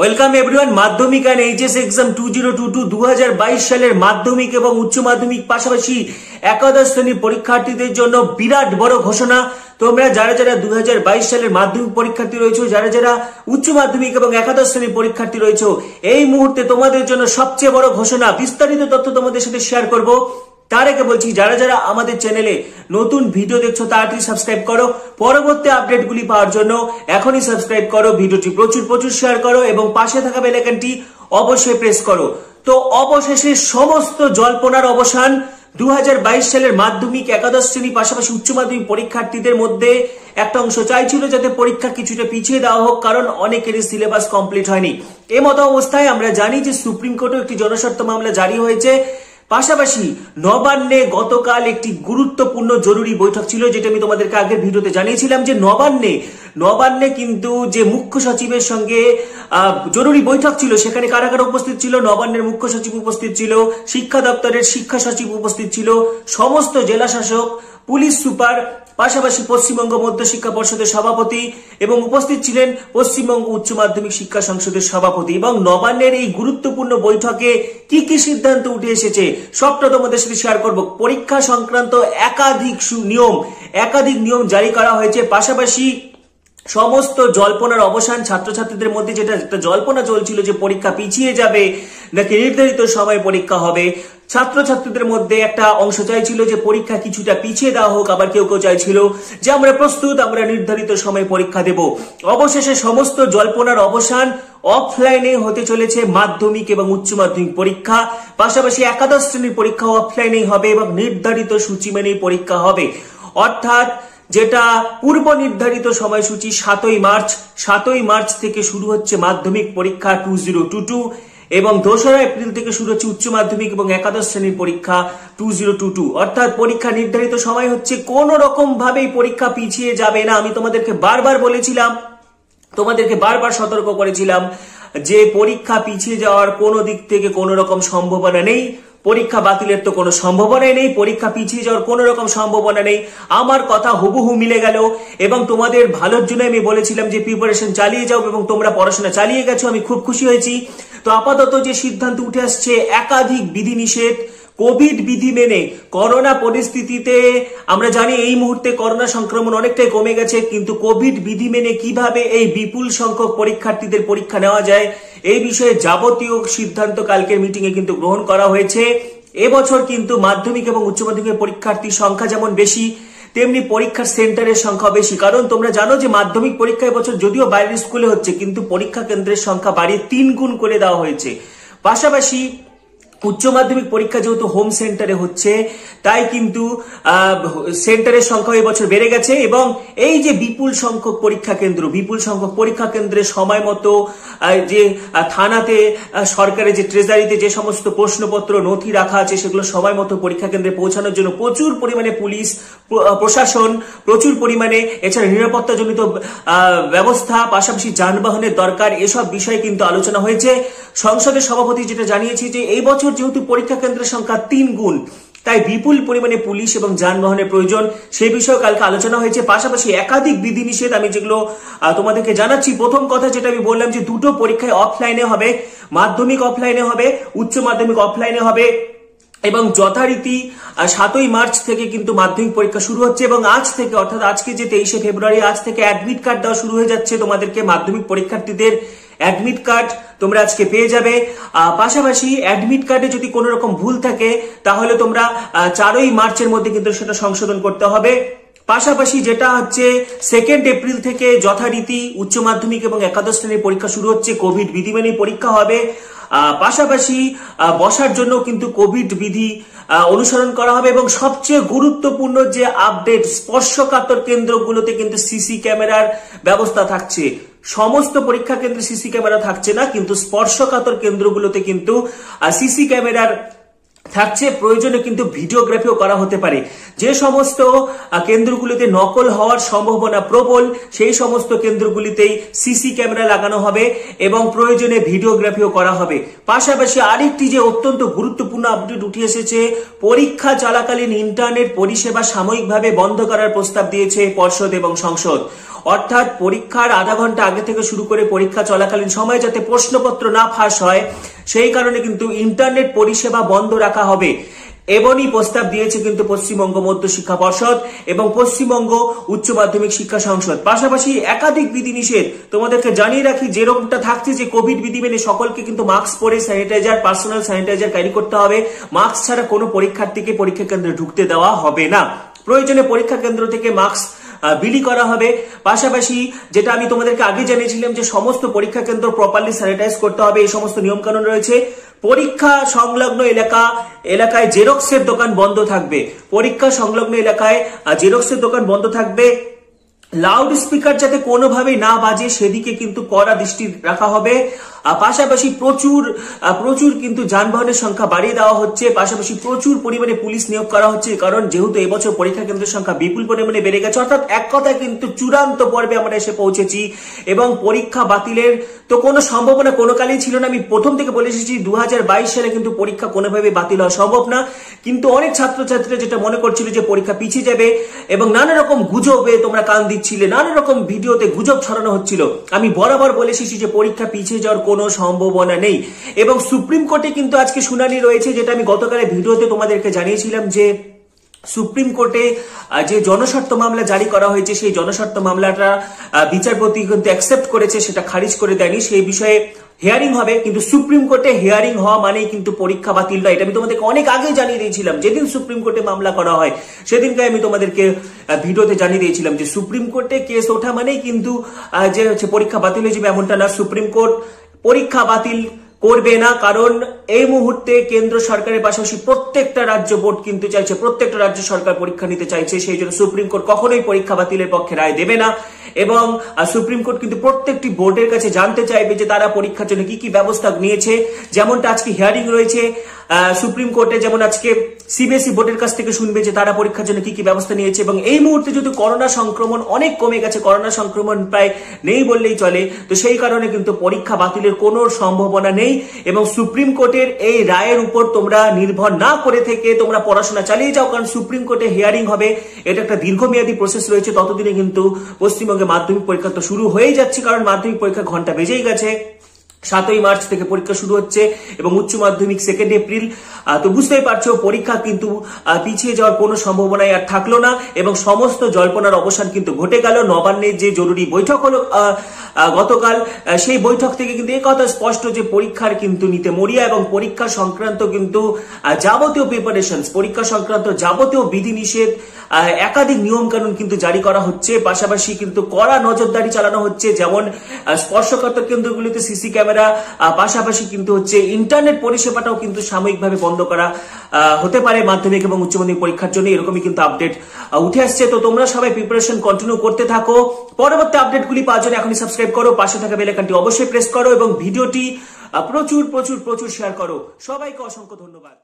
Welcome everyone माध्यमिक and HS exam 2022 2022 সালের মাধ্যমিক এবং উচ্চ মাধ্যমিক পাশাপাশি একাদশ শ্রেণী পরীক্ষার্থীদের জন্য বিরাট বড় ঘোষণা। তোমরা যারা যারা 2022 সালের মাধ্যমিক পরীক্ষার্থী রয়েছো, যারা যারা উচ্চ মাধ্যমিক এবং একাদশ শ্রেণীর পরীক্ষার্থী রয়েছো, এই মুহূর্তে তোমাদের জন্য সবচেয়ে বড় ঘোষণা। বিস্তারিত তথ্য তোমাদের সাথে শেয়ার করব। তার আগে বলছি, যারা যারা আমাদের চ্যানেলে নতুন ভিডিও দেখছো তাড়াতাড়ি সাবস্ক্রাইব করো। পরবর্তী আপডেটগুলি পাওয়ার জন্য এখনই সাবস্ক্রাইব করো, ভিডিওটি প্রচুর প্রচুর শেয়ার করো এবং পাশে থাকা বেল আইকনটি অবশ্যই প্রেস করো। তো অবশেষে সমস্ত জল্পনার অবসান। 2022 সালের মাধ্যমিক একাদশ শ্রেণী পাশাপাশি উচ্চ মাধ্যমিক পরীক্ষার্থীদের মধ্যে একটা অংশ চাইছিল যাতে পরীক্ষা কিছুটা পিছিয়ে দেওয়া হোক, কারণ অনেকেরই সিলেবাস কমপ্লিট হয়নি। এই মতো অবস্থায় আমরা জানি যে সুপ্রিম কোর্টেও একটি জনস্বার্থ মামলা জারি হয়েছে। পাশাপাশি নবান্নে গতকাল একটি গুরুত্বপূর্ণ জরুরি বৈঠক ছিল, যেটা আমি তোমাদেরকে আগের ভিডিওতে জানিয়েছিলাম যে নবান্নে কিন্তু যে মুখ্য সচিবের সঙ্গে জরুরি বৈঠক ছিল সেখানে কারা কারা উপস্থিত ছিল। নবান্নের মুখ্য সচিব উপস্থিত ছিল, শিক্ষা দপ্তরের শিক্ষা সচিব উপস্থিত ছিল, সমস্ত জেলা শাসক, পুলিশ সুপার, পাশাপাশি পশ্চিমবঙ্গ মধ্য শিক্ষা পরিষদের সভাপতি এবং উপস্থিত ছিলেন পশ্চিমবঙ্গ উচ্চ মাধ্যমিক শিক্ষা সংসদের সভাপতি। এবং নবান্নের এই গুরুত্বপূর্ণ বৈঠকে কি কি সিদ্ধান্ত উঠে এসেছে সবটা তোমাদের সাথে শেয়ার করব। পরীক্ষা সংক্রান্ত একাধিক নিয়ম জারি করা হয়েছে। পাশাপাশি সমস্ত জল্পনার অবসান। ছাত্রছাত্রীদের মধ্যে যেটা জল্পনা চলছিল যে পরীক্ষা পিছিয়ে যাবে নাকি নির্ধারিত সময়ে পরীক্ষা হবে, ছাত্রছাত্রীদের মধ্যে একটা অংশ চাইছিল যে পরীক্ষা কিছুটা পিছিয়ে দেওয়া হোক। আবার কেউ কেউ চাইছিল যে আমরা প্রস্তুত, আমরা নির্ধারিত সময়ে পরীক্ষা দেব। অবশেষে সমস্ত জল্পনার অবসান। অফলাইনে হতে চলেছে মাধ্যমিক এবং উচ্চ মাধ্যমিক পরীক্ষা, পাশাপাশি একাদশ শ্রেণীর পরীক্ষা অফলাইনেই হবে এবং নির্ধারিত সূচি মেনেই পরীক্ষা হবে। অর্থাৎ যেটা পূর্ব নির্ধারিত সময়সূচি 7ই মার্চ থেকে শুরু হচ্ছে মাধ্যমিক পরীক্ষা 2022 এবং 2 এপ্রিল থেকে শুরু হচ্ছে উচ্চ মাধ্যমিক এবং একাদশ শ্রেণীর পরীক্ষা 2022। অর্থাৎ পরীক্ষা নির্ধারিত সময় হচ্ছে, কোন রকম ভাবেই পরীক্ষা পিছিয়ে যাবে না। আমি তোমাদেরকে বারবার বলেছিলাম, তোমাদেরকে বারবার সতর্ক করেছিলাম যে পরীক্ষা পিছিয়ে যাওয়ার কোনো দিক থেকে কোনো রকম সম্ভাবনা নেই, পরীক্ষা বাতিলের তো কোনো সম্ভাবনাই নেই, পরীক্ষা পিছিয়ে যাওয়ার কোনো রকম সম্ভাবনা নেই। আমার কথা হুবহু মিলে গেল এবং তোমাদের ভালোর জন্য আমি বলেছিলাম যে প্রিপারেশন চালিয়ে যাও এবং তোমরা পড়াশোনা চালিয়ে গেছো, আমি খুব খুশি হয়েছি। তো আপাতত যে সিদ্ধান্ত উঠে আসছে, একাধিক বিধিনিষেধ, কোভিড বিধি মেনে করোনা পরিস্থিতিতে আমরা জানি এই মুহূর্তে করোনা সংক্রমণ অনেকটাই কমে গেছে, কিন্তু কোভিড বিধি মেনে কিভাবে এই বিপুল সংখ্যক পরীক্ষার্থীদের পরীক্ষা নেওয়া যায় এই বিষয়ে যাবতীয় সিদ্ধান্ত কালকের মিটিংয়ে কিন্তু গ্রহণ করা হয়েছে। এবছর কিন্তু মাধ্যমিক এবং উচ্চ মাধ্যমিকের পরীক্ষার্থীর সংখ্যা যেমন বেশি, তেমনি পরীক্ষার সেন্টারের সংখ্যা বেশি। কারণ তোমরা জানো যে মাধ্যমিক পরীক্ষা এবছর যদিও বাইরের স্কুলে হচ্ছে, কিন্তু পরীক্ষা কেন্দ্রের সংখ্যা বাড়িয়ে 3 গুণ করে দেওয়া হয়েছে। পাশাপাশি উচ্চ মাধ্যমিক পরীক্ষা যেহেতু হোম সেন্টারে হচ্ছে, তাই কিন্তু সেন্টারের সংখ্যা এবছর বেড়ে গেছে এবং এই যে বিপুল সংখ্যক পরীক্ষা কেন্দ্রে সময় মতো যে থানাতে, সরকারের যে ট্রেজারিতে যে সমস্ত প্রশ্নপত্র নথি রাখা আছে সেগুলো সময় মতো পরীক্ষা কেন্দ্রে পৌঁছানোর জন্য প্রচুর পরিমাণে পুলিশ প্রশাসন, প্রচুর পরিমাণে এছাড়া নিরাপত্তাজনিত ব্যবস্থা, পাশাপাশি যানবাহনের দরকার, এসব বিষয়ে কিন্তু আলোচনা হয়েছে। সংসদের সভাপতি যেটা জানিয়েছে যে এই বছর যেহেতু পরীক্ষা কেন্দ্রের সংখ্যা 3 গুণ, তাই বিপুল পরিমাণে পুলিশ এবং যানবাহনের প্রয়োজন, সে বিষয়ে কালকে আলোচনা হয়েছে। পাশাপাশি একাধিক বিধিনিষেধ আমি যেগুলো তোমাদেরকে জানাচ্ছি। প্রথম কথা যেটা আমি বললাম যে 2টো পরীক্ষায় অফলাইনে হবে, মাধ্যমিক অফলাইনে হবে, উচ্চ মাধ্যমিক অফলাইনে হবে এবং যথারীতি 7ই মার্চ থেকে কিন্তু মাধ্যমিক পরীক্ষা শুরু হচ্ছে এবং আজ থেকে, অর্থাৎ আজকে যে 23শে ফেব্রুয়ারি, আজ থেকে অ্যাডমিট কার্ড দেওয়া শুরু হয়ে যাচ্ছে। তোমাদেরকে মাধ্যমিক পরীক্ষার্থীদের অ্যাডমিট কার্ড তোমরা আজকে পেয়ে যাবে। পাশাপাশি অ্যাডমিট কার্ডে যদি কোনো রকম ভুল থাকে তাহলে তোমরা 4ই মার্চের মধ্যে কিন্তু সেটা সংশোধন করতে হবে। পাশাপাশি যেটা হচ্ছে 2 এপ্রিল থেকে যথারীতি উচ্চ মাধ্যমিক এবং একাদশ শ্রেণীর পরীক্ষা শুরু হচ্ছে, কোভিড বিধি মেনে পরীক্ষা হবে। পাশাপাশি বসার জন্য কিন্তু কোভিড বিধি অনুসরণ করা হবে এবং সবচেয়ে গুরুত্বপূর্ণ যে আপডেট, স্পর্শকাতর কেন্দ্রগুলোতে কিন্তু সিসি ক্যামেরার ব্যবস্থা থাকছে। সমস্ত পরীক্ষা কেন্দ্রে সিসি ক্যামেরা থাকছে না, কিন্তু স্পর্শকাতর কেন্দ্রগুলোতে কিন্তু সিসি ক্যামেরার থাকছে প্রয়োজনে কিন্তু ভিডিওগ্রাফিও করা হতে পারে। যে সমস্ত কেন্দ্রগুলিতে নকল হওয়ার সম্ভাবনা প্রবল সেই সমস্ত কেন্দ্রগুলিতেই সিসি ক্যামেরা লাগানো হবে এবং প্রয়োজনে ভিডিওগ্রাফিও করা হবে। পাশাপাশি আরেকটি যে অত্যন্ত গুরুত্বপূর্ণ আপডেট উঠে এসেছে, পরীক্ষা চলাকালীন ইন্টারনেট পরিষেবা সাময়িকভাবে বন্ধ করার প্রস্তাব দিয়েছে পর্ষদ এবং সংসদ। অর্থাৎ পরীক্ষার আধা ঘন্টা আগে থেকে শুরু করে পরীক্ষা চলাকালীন সময় যাতে প্রশ্নপত্র না ফাঁস হয় সেই কারণে কিন্তু ইন্টারনেট পরিষেবা বন্ধ রাখা হবে। এমনই প্রস্তাব দিয়েছে কিন্তু পশ্চিমবঙ্গ মধ্য শিক্ষা পর্ষদ এবং পশ্চিমবঙ্গ উচ্চ মাধ্যমিক শিক্ষা সংসদ। পাশাপাশি একাধিক বিধিনিষেধ, তোমাদেরকে জানিয়ে রাখি যেরকমটা থাকছে যে কোভিড বিধি মেনে সকলকে কিন্তু মাস্ক পরে স্যানিটাইজার, পার্সোনাল স্যানিটাইজার ক্যারি করতে হবে। মাস্ক ছাড়া কোনো পরীক্ষার্থীকে পরীক্ষা কেন্দ্রে ঢুকতে দেওয়া হবে না। প্রয়োজনে পরীক্ষা কেন্দ্র থেকে মাস্ক বিলি করা হবে। পাশাপাশি যেটা আমি তোমাদেরকে আগে জানিয়েছিলাম যে সমস্ত পরীক্ষা কেন্দ্র প্রপারলি স্যানিটাইজ করতে হবে, এই সমস্ত নিয়ম কানুন রয়েছে। পরীক্ষা সংলগ্ন এলাকায় জেরক্সের দোকান বন্ধ থাকবে। পরীক্ষা সংলগ্ন এলাকায় জেরক্সের দোকান বন্ধ থাকবে। লাউড স্পিকার যাতে কোনোভাবেই না বাজে সেদিকে কিন্তু কড়া দৃষ্টি রাখা হবে। পাশাপাশি প্রচুর কিন্তু যানবাহনের সংখ্যা বাড়িয়ে দেওয়া হচ্ছে। পাশাপাশি প্রচুর পরিমাণে পুলিশ নিয়োগ করা হচ্ছে, কারণ যেহেতু এবছর পরীক্ষা কেন্দ্রের সংখ্যা বিপুল পরিমাণে বেড়ে গেছে। অর্থাৎ এক কথায় কিন্তু চূড়ান্ত পর্বে আমরা এসে পৌঁছেছি এবং পরীক্ষা বাতিলের তো কোনো সম্ভাবনা কোনো কালেই ছিল না। আমি প্রথম থেকে বলে এসেছি 2022 সালে কিন্তু পরীক্ষা কোনোভাবে বাতিল হওয়া সম্ভব না, কিন্তু অনেক ছাত্রছাত্রীরা যেটা মনে করছিল যে পরীক্ষা পিছিয়ে যাবে এবং নানা রকম গুজবে তোমরা কান দিচ্ছিলে, নানা রকম ভিডিওতে গুজব ছড়ানো হচ্ছিল। আমি বরাবর বলে এসেছি যে পরীক্ষা পিছিয়ে যাওয়ার কোনো সম্ভাবনা নেই এবং সুপ্রিম কোর্টে কিন্তু আজকে শুনানি রয়েছে, যেটা আমি গতকালের ভিডিওতে তোমাদেরকে জানিয়েছিলাম যে সুপ্রিম কোর্টে যে জনস্বার্থ মামলা জারি করা হয়েছে সেই জনস্বার্থ মামলাটা বিচারপতি কিন্তু অ্যাকসেপ্ট করেছে, সেটা খারিজ করে দেয়নি। সেই বিষয়ে হিয়ারিং হবে, কিন্তু সুপ্রিম কোর্টে হিয়ারিং হওয়া মানেই কিন্তু পরীক্ষা বাতিল নয়। এটা আমি তোমাদেরকে অনেক আগে জানিয়ে দিয়েছিলাম, যেদিন সুপ্রিম কোর্টে মামলা করা হয় সেদিনকে আমি তোমাদেরকে ভিডিওতে জানিয়ে দিয়েছিলাম যে সুপ্রিম কোর্টে কেস ওঠা মানেই কিন্তু যে হচ্ছে পরীক্ষা বাতিল হয়ে যাবে এমনটা না। সুপ্রিম কোর্ট পরীক্ষা বাতিল করবে না, কারণ এই মুহূর্তে কেন্দ্র সরকারের পাশাপাশি প্রত্যেকটা রাজ্য বোর্ড কিন্তু চাইছে, প্রত্যেকটা রাজ্য সরকার পরীক্ষা নিতে চাইছে। সেই জন্য সুপ্রিম কোর্ট কখনোই পরীক্ষা বাতিলের পক্ষে রায় দেবে না এবং সুপ্রিম কোর্ট কিন্তু প্রত্যেকটি বোর্ডের কাছে জানতে চাইবে যে তারা পরীক্ষার জন্য কি কি ব্যবস্থা নিয়েছে। যেমনটা আজকে হিয়ারিং রয়েছে সুপ্রিম কোর্টে, যেমন আজকে সিবিএসই বোর্ডের কাছ থেকে শুনবে যে তারা পরীক্ষার জন্য কি কি ব্যবস্থা নিয়েছে। এবং এই মুহূর্তে যদি করোনা সংক্রমণ অনেক কমে গেছে, করোনা সংক্রমণ প্রায় নেই বললেই চলে, তো সেই কারণে কিন্তু পরীক্ষা বাতিলের কোনো সম্ভাবনা নেই এবং সুপ্রিম কোর্টের এই রায়ের উপর তোমরা নির্ভর না করে থেকে তোমরা পড়াশোনা চালিয়ে যাও, কারণ সুপ্রিম কোর্টে হিয়ারিং হবে। এটা একটা দীর্ঘমেয়াদী প্রসেস রয়েছে। ততদিনে কিন্তু পশ্চিমবঙ্গে মাধ্যমিক পরীক্ষা তো শুরু হয়ে যাচ্ছে, কারণ মাধ্যমিক পরীক্ষা ঘন্টা বেজেই গেছে। 7ই মার্চ থেকে পরীক্ষা শুরু হচ্ছে এবং উচ্চ মাধ্যমিক 2 এপ্রিল। তো বুঝতেই পারছো পরীক্ষা কিন্তু পিছিয়ে যাওয়ার কোনো সম্ভাবনাই আর থাকলো না এবং সমস্ত জল্পনার অবসান কিন্তু ঘটে গেল। নবান্নের যে জরুরি বৈঠক হলো গতকাল, সেই বৈঠক থেকে কিন্তু এই কথা স্পষ্ট যে পরীক্ষার কিন্তু নিতে মরিয়া এবং পরীক্ষা সংক্রান্ত কিন্তু যাবতীয় প্রিপারেশন, পরীক্ষা সংক্রান্ত যাবতীয় বিধিনিষেধ, একাধিক নিয়ম কানুন কিন্তু জারি করা হচ্ছে। পাশাপাশি কিন্তু কড়া নজরদারি চালানো হচ্ছে, যেমন স্পর্শকাতর কেন্দ্রগুলিতে সিসি ক্যামেরা, পাশাপাশি কিন্তু হচ্ছে ইন্টারনেট পরিষেবাটাও কিন্তু সাময়িকভাবে বন্ধ করা হতে পারে মাধ্যমিক এবং উচ্চ মাধ্যমিক পরীক্ষার জন্য। এরকমই কিন্তু আপডেট উঠে আসছে। তো তোমরা সবাই প্রিপারেশন কন্টিনিউ করতে থাকো। পরবর্তী আপডেটগুলি পাওয়ার জন্য এখনই সাবস্ক্রাইব করো, পাশে থাকা বেল আইকনটি অবশ্যই প্রেস করো এবং ভিডিওটি প্রচুর প্রচুর প্রচুর শেয়ার করো। সবাইকে অসংখ্য ধন্যবাদ।